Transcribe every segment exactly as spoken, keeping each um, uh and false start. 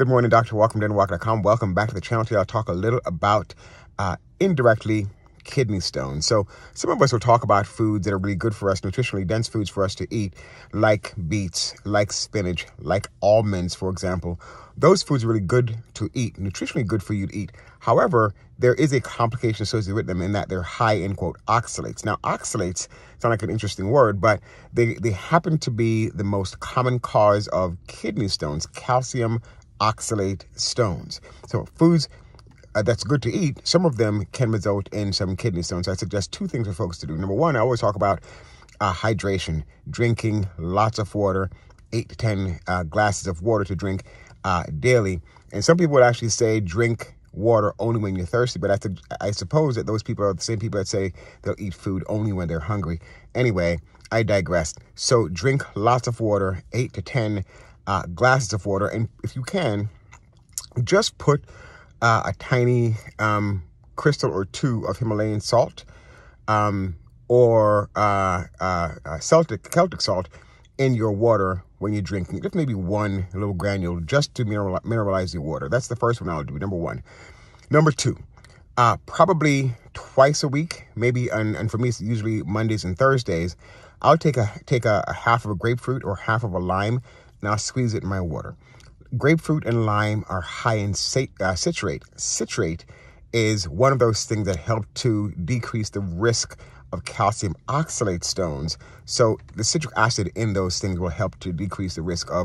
Good morning, Doctor Walker from Dennis Walker dot com. Welcome back to the channel. Today I'll talk a little about uh, indirectly kidney stones. So some of us will talk about foods that are really good for us, nutritionally dense foods for us to eat, like beets, like spinach, like almonds, for example. Those foods are really good to eat, nutritionally good for you to eat. However, there is a complication associated with them in that they're high in, quote, oxalates. Now, oxalates sound like an interesting word, but they, they happen to be the most common cause of kidney stones, calcium oxalate stones. So foods Uh, that's good to eat, some of them can result in some kidney stones. So I suggest two things for folks to do. Number one, I always talk about uh, hydration, drinking lots of water, eight to ten uh, glasses of water to drink uh, daily. And some people would actually say drink water only when you're thirsty, but I, th I suppose that those people are the same people that say they'll eat food only when they're hungry. Anyway, I digress. So drink lots of water, eight to ten uh, glasses of water. And if you can, just put Uh, a tiny um, crystal or two of Himalayan salt um, or uh, uh, uh, Celtic, Celtic salt in your water when you're drinking. Just maybe one little granule just to mineral mineralize your water. That's the first one I'll do, number one. Number two, uh, probably twice a week, maybe, and, and for me it's usually Mondays and Thursdays, I'll take, a, take a, a half of a grapefruit or half of a lime and I'll squeeze it in my water. Grapefruit and lime are high in sat uh, citrate. Citrate is one of those things that help to decrease the risk of calcium oxalate stones. So the citric acid in those things will help to decrease the risk of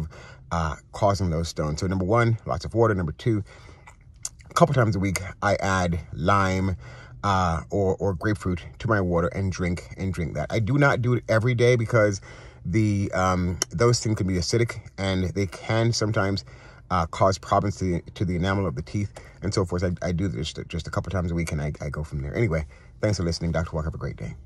uh, causing those stones. So number one, lots of water. Number two, a couple times a week, I add lime uh, or, or grapefruit to my water and drink and drink that. I do not do it every day because The um, those things can be acidic and they can sometimes uh, cause problems to the, to the enamel of the teeth and so forth. I, I do this just a couple times a week and I, I go from there. Anyway, thanks for listening. Doctor Walker, have a great day.